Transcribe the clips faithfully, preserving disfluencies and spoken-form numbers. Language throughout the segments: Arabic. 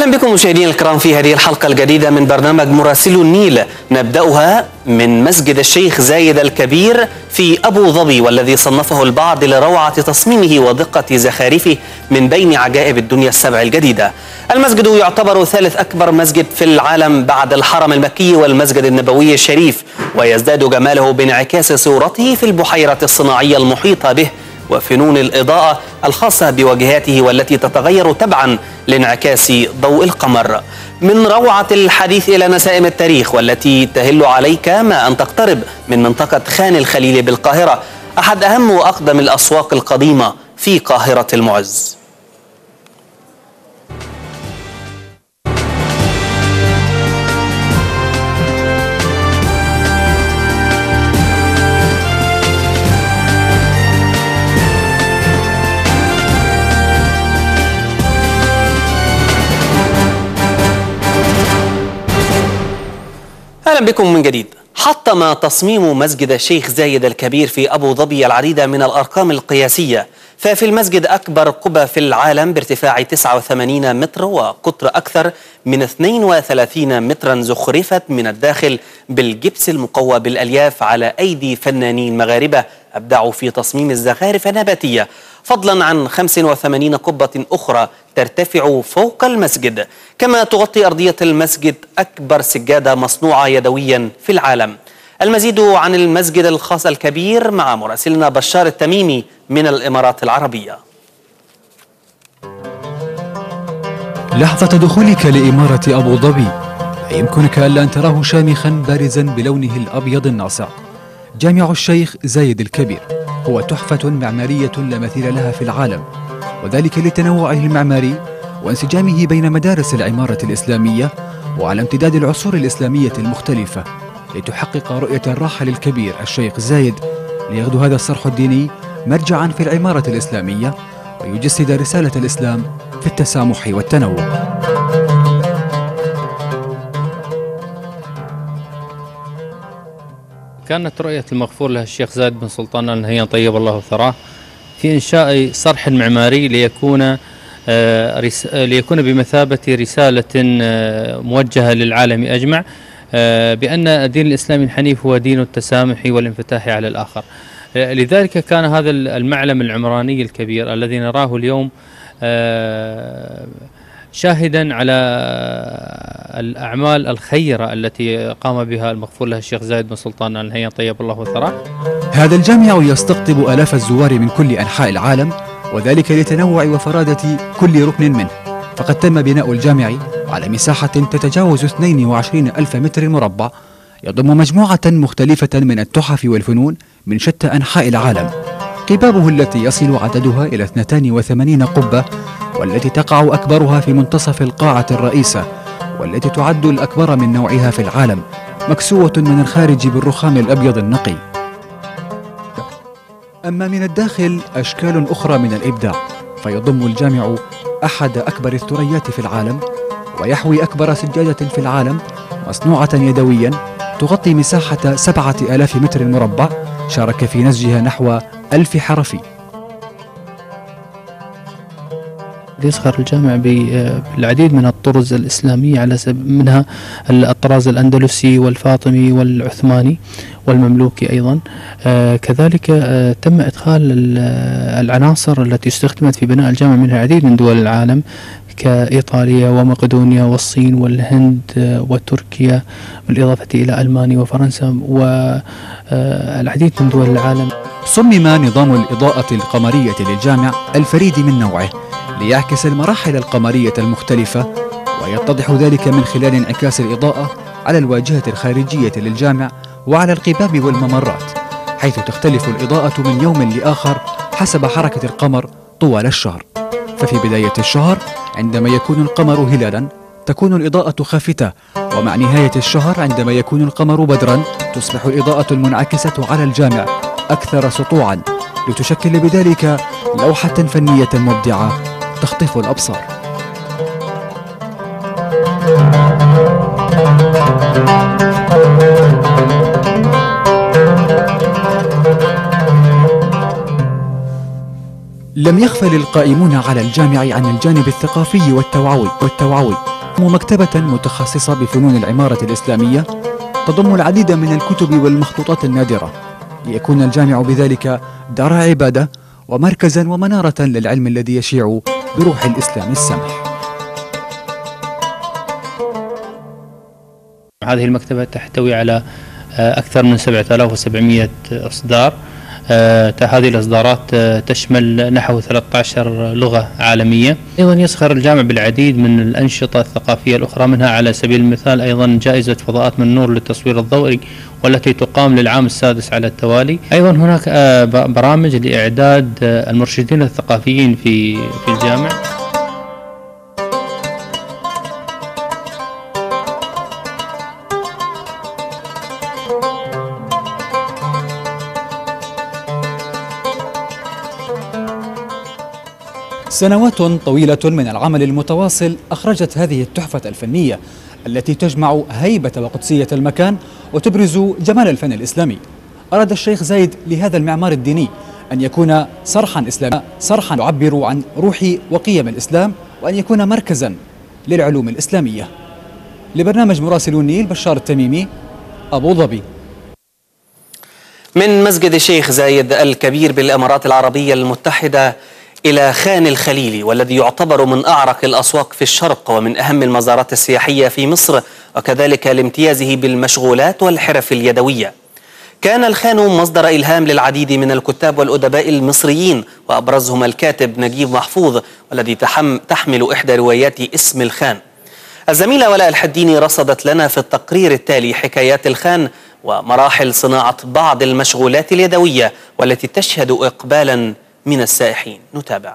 أهلا بكم مشاهدينا الكرام في هذه الحلقة الجديدة من برنامج مراسلو النيل، نبدأها من مسجد الشيخ زايد الكبير في أبوظبي، والذي صنفه البعض لروعة تصميمه ودقة زخارفه من بين عجائب الدنيا السبع الجديدة. المسجد يعتبر ثالث أكبر مسجد في العالم بعد الحرم المكي والمسجد النبوي الشريف، ويزداد جماله بانعكاس صورته في البحيرة الصناعية المحيطة به وفنون الإضاءة الخاصة بوجهاته والتي تتغير تبعا لانعكاس ضوء القمر. من روعة الحديث إلى نسائم التاريخ والتي تهل عليك ما أن تقترب من منطقة خان الخليلي بالقاهرة، أحد أهم وأقدم الأسواق القديمة في قاهرة المعز. أهلا بكم من جديد. حطم تصميم مسجد الشيخ زايد الكبير في أبوظبي العديد من الأرقام القياسية، ففي المسجد أكبر قبة في العالم بارتفاع تسعة وثمانين متر وقطر أكثر من اثنين وثلاثين مترا، زخرفت من الداخل بالجبس المقوى بالألياف على أيدي فنانين مغاربة أبدعوا في تصميم الزخارف النباتية، فضلا عن خمس وثمانين قبة أخرى ترتفع فوق المسجد. كما تغطي أرضية المسجد أكبر سجادة مصنوعة يدويا في العالم. المزيد عن المسجد الخاص الكبير مع مراسلنا بشار التميمي من الإمارات العربية. لحظة دخولك لإمارة أبوظبي لا يمكنك ألا أن تراه شامخا بارزا بلونه الأبيض الناصع. جامع الشيخ زايد الكبير هو تحفة معمارية لا مثيل لها في العالم، وذلك لتنوعه المعماري وانسجامه بين مدارس العمارة الإسلامية وعلى امتداد العصور الإسلامية المختلفة، لتحقق رؤية الراحة للكبير الشيخ زايد، ليغدو هذا الصرح الديني مرجعا في العمارة الإسلامية ويجسد رسالة الإسلام في التسامح والتنوع. كانت رؤية المغفور له الشيخ زايد بن سلطان آل نهيان طيب الله ثراه في إنشاء صرح معماري ليكون ليكون بمثابة رسالة موجهة للعالم أجمع بأن الدين الإسلامي الحنيف هو دين التسامح والانفتاح على الآخر. لذلك كان هذا المعلم العمراني الكبير الذي نراه اليوم شاهدا على الأعمال الخيرة التي قام بها المغفور له الشيخ زايد بن سلطان آل نهيان طيب الله ثراه. هذا الجامع يستقطب آلاف الزوار من كل أنحاء العالم، وذلك لتنوع وفرادة كل ركن منه، فقد تم بناء الجامع على مساحة تتجاوز اثنين وعشرين ألف متر مربع، يضم مجموعة مختلفة من التحف والفنون من شتى أنحاء العالم. قبابه التي يصل عددها إلى اثنتين وثمانين قبة، والتي تقع أكبرها في منتصف القاعة الرئيسة، والتي تعد الأكبر من نوعها في العالم، مكسوة من الخارج بالرخام الأبيض النقي. أما من الداخل أشكال أخرى من الإبداع، فيضم الجامع أحد أكبر الثريات في العالم، ويحوي أكبر سجادة في العالم مصنوعة يدويا تغطي مساحة سبعة آلاف متر مربع، شارك في نسجها نحو ألف حرفي. يزخر الجامع بالعديد من الطرز الإسلامية، على سبيل منها الطراز الأندلسي والفاطمي والعثماني والمملوكي أيضا. كذلك تم إدخال العناصر التي استخدمت في بناء الجامع منها العديد من دول العالم كإيطاليا ومقدونيا والصين والهند وتركيا، بالإضافة إلى ألمانيا وفرنسا والعديد من دول العالم. صمم نظام الإضاءة القمرية للجامع الفريد من نوعه ليعكس المراحل القمرية المختلفة، ويتضح ذلك من خلال انعكاس الإضاءة على الواجهة الخارجية للجامع وعلى القباب والممرات، حيث تختلف الإضاءة من يوم لآخر حسب حركة القمر طوال الشهر. ففي بداية الشهر عندما يكون القمر هلالا تكون الإضاءة خافتة، ومع نهاية الشهر عندما يكون القمر بدرا تصبح الإضاءة المنعكسة على الجامع أكثر سطوعا، لتشكل بذلك لوحة فنية مبدعة تخطف الأبصار. لم يغفل القائمون على الجامع عن الجانب الثقافي والتوعوي والتوعوي مكتبة متخصصة بفنون العمارة الإسلامية تضم العديد من الكتب والمخطوطات النادرة، ليكون الجامع بذلك دار عبادة ومركزا ومنارة للعلم الذي يشيع بروح الإسلام السامح. هذه المكتبة تحتوي على أكثر من سبعة آلاف وسبعمئة إصدار. هذه الإصدارات تشمل نحو ثلاث عشرة لغة عالمية. أيضا يسخر الجامع بالعديد من الأنشطة الثقافية الأخرى، منها على سبيل المثال أيضا جائزة فضاءات من نور للتصوير الضوئي والتي تقام للعام السادس على التوالي. أيضا هناك برامج لإعداد المرشدين الثقافيين في في الجامع. سنوات طويلة من العمل المتواصل أخرجت هذه التحفة الفنية التي تجمع هيبة وقدسية المكان وتبرز جمال الفن الإسلامي. أراد الشيخ زايد لهذا المعمار الديني أن يكون صرحا إسلاميا، صرحا يعبر عن روح وقيم الإسلام، وأن يكون مركزا للعلوم الإسلامية. لبرنامج مراسلو النيل، بشار التميمي، أبوظبي. من مسجد الشيخ زايد الكبير بالإمارات العربية المتحدة إلى خان الخليلي، والذي يعتبر من أعرق الأسواق في الشرق ومن أهم المزارات السياحية في مصر، وكذلك لامتيازه بالمشغولات والحرف اليدوية. كان الخان مصدر إلهام للعديد من الكتاب والأدباء المصريين، وأبرزهم الكاتب نجيب محفوظ والذي تحمل إحدى رواياته اسم الخان. الزميلة ولاء الحديني رصدت لنا في التقرير التالي حكايات الخان ومراحل صناعة بعض المشغولات اليدوية والتي تشهد إقبالا من السائحين. نتابع.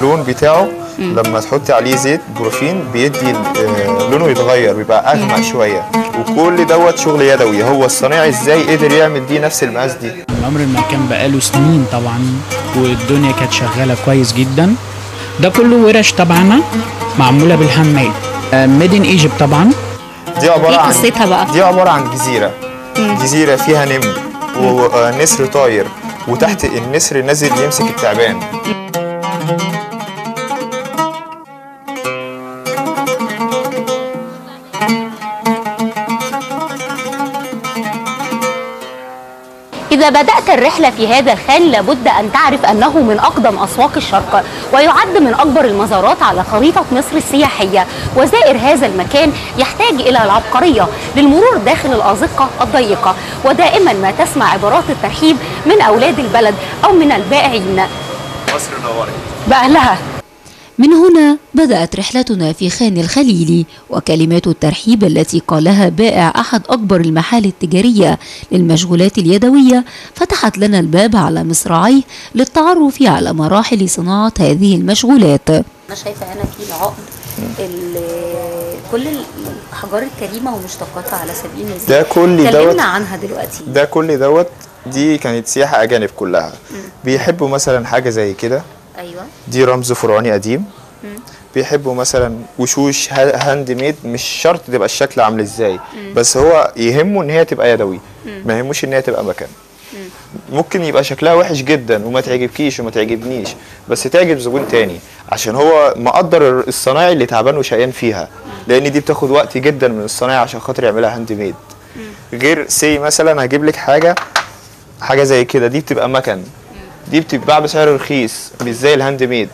اللون بتاعه لما تحطي عليه زيت بروفين بيدي لونه يتغير، بيبقى اغمق شويه، وكل دوت شغل يدوي. هو الصنايعي ازاي قدر يعمل دي نفس المقاس دي؟ الامر المكان بقاله سنين طبعا، والدنيا كانت شغاله كويس جدا. ده كله ورش طبعا معموله بالهاند ميد ان ايجيبت طبعا. دي عباره عن دي عباره عن جزيره جزيره فيها نمل ونسر طاير، وتحت النسر نازل يمسك التعبان. إذا بدأت الرحلة في هذا الخان لابد أن تعرف أنه من أقدم أسواق الشرق، ويعد من أكبر المزارات على خريطة مصر السياحية. وزائر هذا المكان يحتاج إلى العبقرية للمرور داخل الأزقة الضيقة، ودائما ما تسمع عبارات الترحيب من أولاد البلد أو من البائعين. مصر نورت بأهلها. من هنا بدأت رحلتنا في خان الخليلي، وكلمات الترحيب التي قالها بائع أحد أكبر المحال التجارية للمشغولات اليدوية فتحت لنا الباب على مصراعيه للتعرف على مراحل صناعة هذه المشغولات. أنا شايفة هنا في العقد، كل الأحجار الكريمة ومشتقاتها على سبيل المثال. ده كل دوت عنها دلوقتي. ده كل دوت دي كانت سياحة أجانب كلها. م. بيحبوا مثلا حاجة زي كده. أيوة. دي رمز فرعوني قديم. م. بيحبوا مثلا وشوش هاند ميد، مش شرط تبقى الشكل عامل ازاي، م. بس هو يهمه ان هي تبقى يدوي، ما يهموش ان هي تبقى مكان. م. ممكن يبقى شكلها وحش جدا وما تعجبكيش وما تعجبنيش، بس تعجب زبون تاني، عشان هو مقدر الصنايعي اللي تعبان وشقيان فيها، لان دي بتاخد وقت جدا من الصنايعي عشان خاطر يعملها هاند ميد. غير سي مثلا هجيب لك حاجه حاجه زي كده، دي بتبقى مكان، دي بتتباع بسعر رخيص، مش زي الهاند ميد،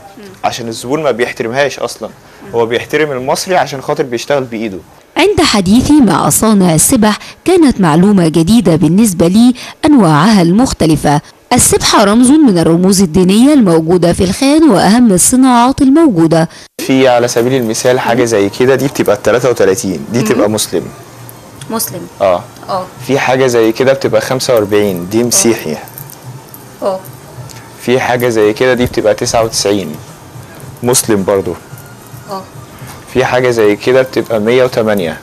عشان الزبون ما بيحترمهاش اصلا. هو بيحترم المصري عشان خاطر بيشتغل بايده. عند حديثي مع صانع السبح كانت معلومه جديده بالنسبه لي انواعها المختلفه. السبحه رمز من الرموز الدينيه الموجوده في الخان واهم الصناعات الموجوده. في على سبيل المثال حاجه زي كده، دي بتبقى ثلاثة وثلاثين، دي بتبقى مسلم مسلم اه اه في حاجه زي كده بتبقى خمسة وأربعين، دي مسيحي. اه في حاجه زي كده، دي بتبقى تسعة وتسعين، مسلم برضو. اه في حاجه زي كده بتبقى مية وتمانية،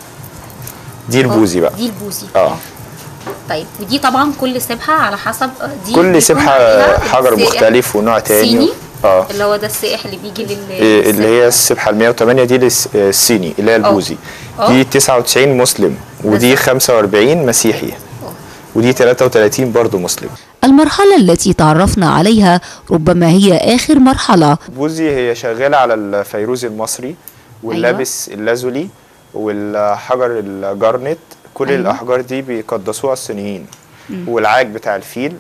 دي البوزي بقى. دي البوزي. اه طيب ودي طبعا كل سبحه على حسب دي كل سبحه حجر مختلف ونوع تاني صيني اه اللي هو ده السائح اللي بيجي لل إيه اللي هي السبحه ال مية وتمانية دي الصيني اللي هي البوذي دي تسعة وتسعين مسلم ودي خمسة وأربعين مسيحي ودي تلاتة وتلاتين برضه مسلم. المرحلة التي تعرفنا عليها ربما هي آخر مرحلة. بوزي هي شغالة على الفيروز المصري واللبس أيوة. اللازولي والحجر الجرنت كل أيوة. الأحجار دي بيقدسوها الصينيين م. والعاج بتاع الفيل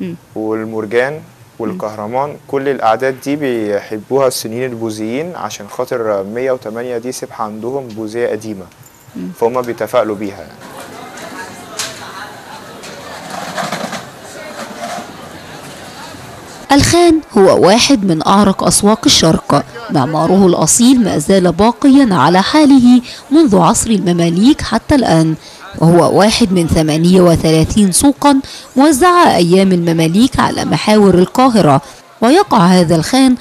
م. والمرجان والكهرمان كل الأعداد دي بيحبوها الصينيين البوذيين عشان خاطر مية وتمانية دي سبحة عندهم بوذية قديمة م. فهم بيتفائلوا بيها يعني. الخان هو واحد من أعرق أسواق الشرق، معماره الأصيل ما زال باقيا على حاله منذ عصر المماليك حتى الآن، وهو واحد من ثمانية وثلاثين سوقا موزعة أيام المماليك على محاور القاهرة، ويقع هذا الخان